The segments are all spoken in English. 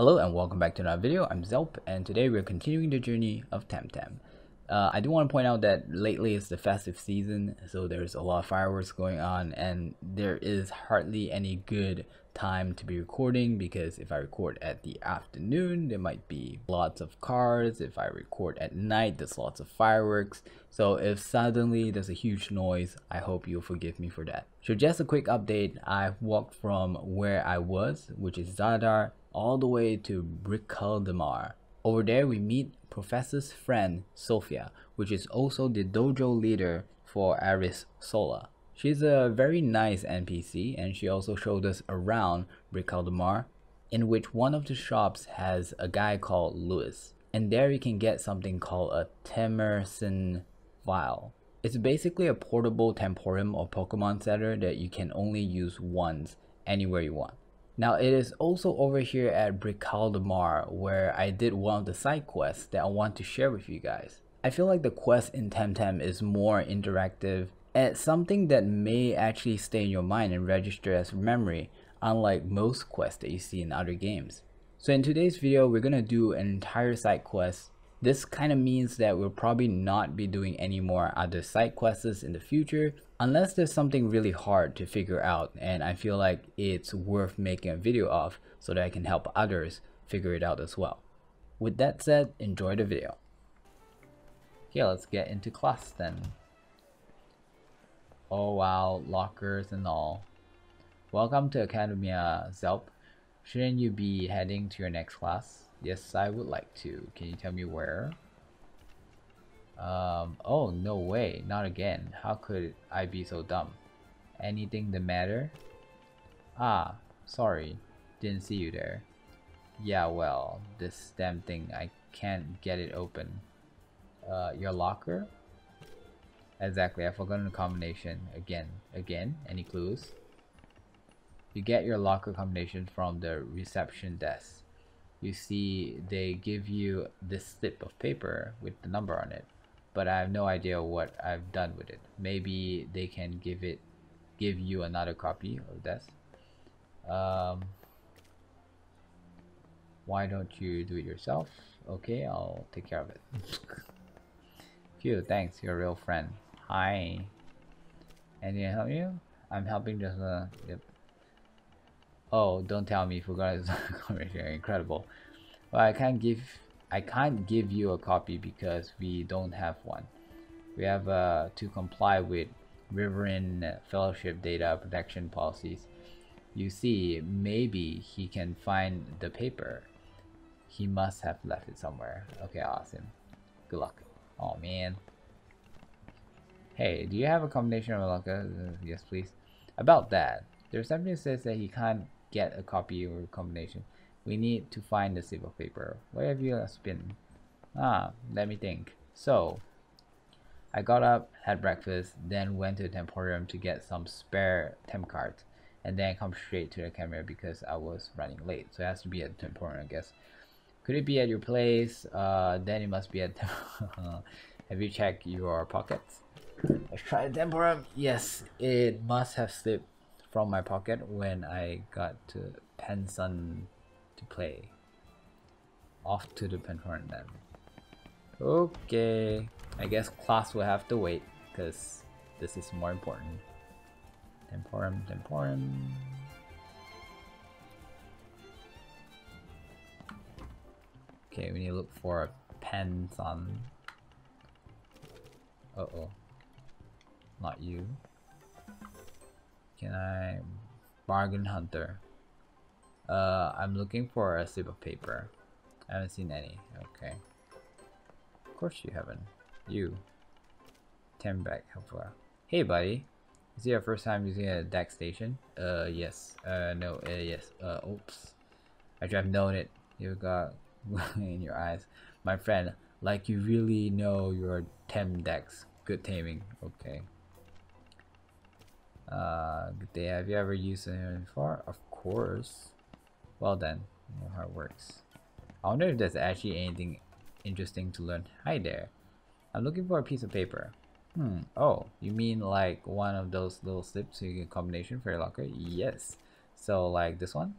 Hello and welcome back to another video. I'm Zelp, and today we're continuing the journey of Temtem. I do want to point out that lately it's the festive season, so there's a lot of fireworks going on, and there is hardly any good time to be recording, because if I record at the afternoon, there might be lots of cars. If I record at night, there's lots of fireworks. So if suddenly there's a huge noise, I hope you'll forgive me for that. So just a quick update, I've walked from where I was, which is Zadar, all the way to Brical de Mar. Over there we meet Professor's friend Sophia, which is also the dojo leader for Aris Sola. She's a very nice NPC, and she also showed us around Brical de Mar, in which one of the shops has a guy called Lewis, and there you can get something called a Temerson Vial. It's basically a portable temporium or Pokemon setter that you can only use once anywhere you want. Now it is also over here at Brical de Mar where I did one of the side quests that I want to share with you guys. I feel like the quest in Temtem is more interactive, and something that may actually stay in your mind and register as memory, unlike most quests that you see in other games. So in today's video, we're gonna do an entire side quest. This kind of means that we'll probably not be doing any more other side quests in the future, unless there's something really hard to figure out and I feel like it's worth making a video of so that I can help others figure it out as well. With that said, enjoy the video. Okay, let's get into class then. Oh wow, lockers and all. Welcome to Academia, Zelp. Shouldn't you be heading to your next class? Yes, I would like to. Can you tell me where? Oh, no way. Not again. How could I be so dumb? Anything the matter? Ah, sorry. Didn't see you there. Yeah, well, this damn thing. I can't get it open. Your locker? Exactly, I've forgotten the combination again. Any clues? You get your locker combination from the reception desk. You see they give you this slip of paper with the number on it, but I have no idea what I've done with it. Maybe they can give you another copy of this. Why don't you do it yourself? Okay, I'll take care of it. Phew, thanks, you're a real friend. Hi. Anything to help you? I'm helping just yep. Oh, don't tell me you forgot his combination. Incredible. Well, I can't give you a copy because we don't have one. We have to comply with Riverin fellowship data protection policies. You see, maybe he can find the paper. He must have left it somewhere. Okay, I'll ask him. Good luck. Oh man. Hey, do you have a combination of Malaka? Yes, please. About that, there's something that says that he can't get a copy or a combination. We need to find the slip of paper. Where have you been? Ah, let me think. So, I got up, had breakfast, then went to the Temporium to get some spare temp cards, and then come straight to the camera because I was running late. So it has to be at the Temporium, I guess. Could it be at your place? Then it must be at the Have you checked your pockets? Let's try the Temporium. Yes, it must have slipped from my pocket when I got to Pansun to play. Off to the penhorn then. Okay, I guess class will have to wait because this is more important. Temporium. Okay, we need to look for Pansun. Uh-oh, not you. Can I bargain hunter? I'm looking for a slip of paper. I haven't seen any. Okay. Of course you haven't. You. Temback helpful. Hey buddy, is it your first time using a DAC station? Yes. No. Yes. Oops. I should have known it. You got in your eyes, my friend. Like you really know your Temdex. Good taming. Okay. Good day. Have you ever used it before? Of course. Well then, you know how it works. I wonder if there's actually anything interesting to learn. Hi there. I'm looking for a piece of paper. Oh, you mean like one of those little slips so you get a combination for your locker? Yes. So like this one?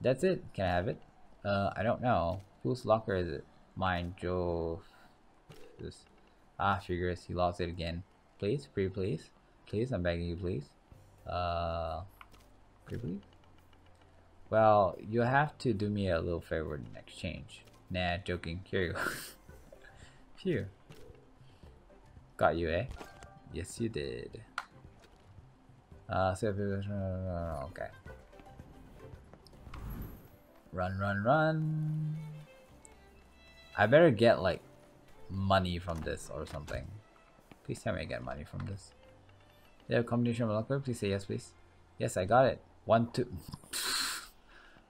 That's it. Can I have it? I don't know. Whose locker is it? Mine, Joe. Ah, figures. He lost it again. Please, please. Please, I'm begging you, please. Creepily? Well, you'll have to do me a little favor in exchange. Nah, joking. Here you go. Phew. Got you, eh? Yes, you did. So okay. Run, run. I better get like money from this or something. Please tell me I get money from this. Do you have a combination of luck? Please say yes, please. Yes, I got it. 1, 2.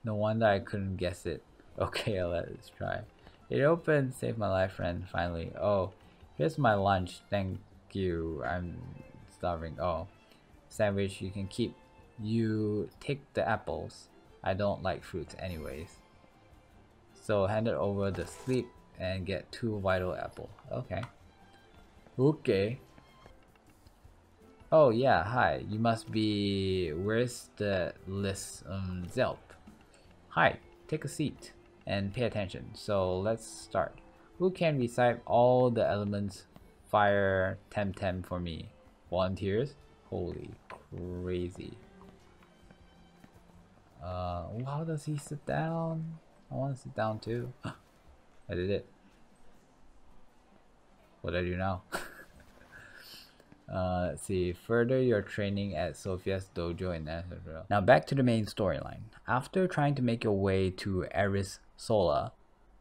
No wonder I couldn't guess it. Okay, let's try. It opened. Saved my life, friend. Finally. Oh, here's my lunch. Thank you. I'm starving. Oh, sandwich. You can keep. You take the apples. I don't like fruits anyways. So hand it over the sleep and get 2 vital apple. Okay. Okay. Oh yeah, hi. You must be... Where's the list? Zelp. Hi. Take a seat and pay attention. So let's start. Who can recite all the elements? Fire Temtem for me. Volunteers? Holy crazy. How does he sit down? I want to sit down too. I did it. What do I do now? Let's see. Further your training at Sophia's dojo in Nazareth. Now back to the main storyline. After trying to make your way to Aris Sola,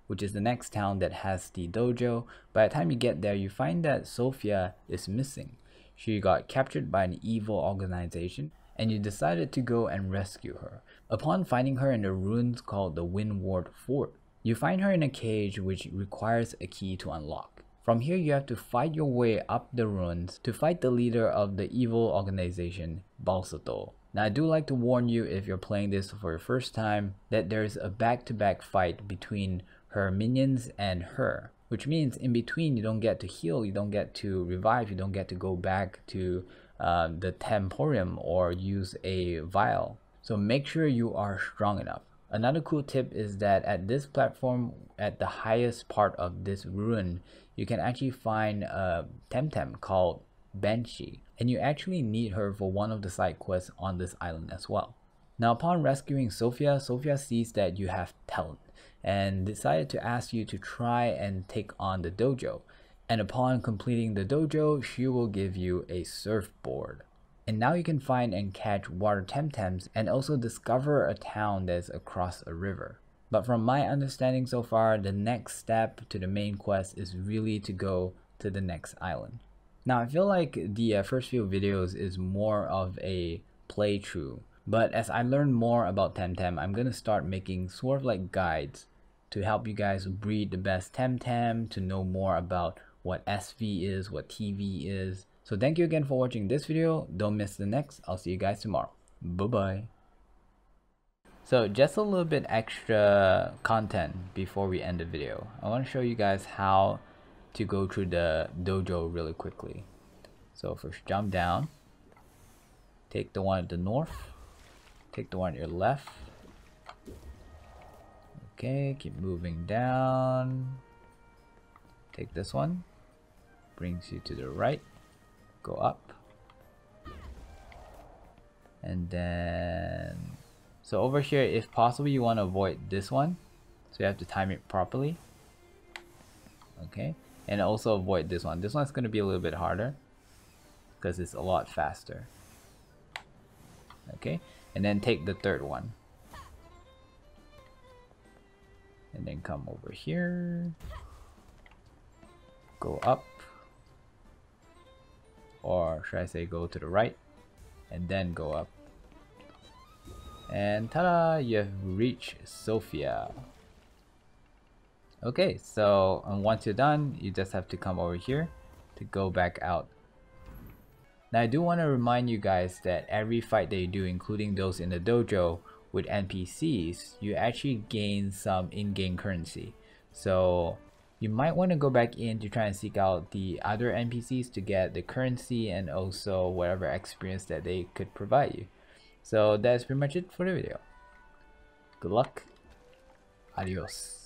which is the next town that has the dojo, by the time you get there, you find that Sophia is missing. She got captured by an evil organization, and you decided to go and rescue her. Upon finding her in the ruins called the Windward Fort, you find her in a cage which requires a key to unlock. From here, you have to fight your way up the ruins to fight the leader of the evil organization, Balsato. Now, I do like to warn you if you're playing this for your first time that there's a back-to-back fight between her minions and her, which means in between you don't get to heal, you don't get to revive, you don't get to go back to the temporium or use a vial. So make sure you are strong enough. Another cool tip is that at this platform, at the highest part of this ruin, you can actually find a Temtem called Banshee, and you actually need her for one of the side quests on this island as well. Now upon rescuing Sophia, Sophia sees that you have talent and decided to ask you to try and take on the dojo. And upon completing the dojo, she will give you a surfboard. And now you can find and catch water temtems and also discover a town that's across a river. But from my understanding so far, the next step to the main quest is really to go to the next island. Now I feel like the first few videos is more of a playthrough. But as I learn more about Temtem, I'm gonna start making sort of like guides to help you guys breed the best Temtem, to know more about what SV is, what TV is. So thank you again for watching this video. Don't miss the next. I'll see you guys tomorrow. Bye-bye. So just a little bit extra content before we end the video. I want to show you guys how to go through the dojo really quickly. So first jump down. Take the one at the north. Take the one at your left. Okay, keep moving down. Take this one. Brings you to the right. Go up. And then... So over here, if possible, you want to avoid this one. So you have to time it properly. Okay. And also avoid this one. This one's going to be a little bit harder, because it's a lot faster. Okay. And then take the third one. And then come over here. Go up. Or should I say go to the right. And then go up. And ta-da! You have reached Sophia. Okay, so once you're done, you just have to come over here to go back out. Now I do want to remind you guys that every fight that you do, including those in the dojo, with NPCs, you actually gain some in-game currency. So you might want to go back in to try and seek out the other NPCs to get the currency and also whatever experience that they could provide you. So that's pretty much it for the video. Good luck. Adiós.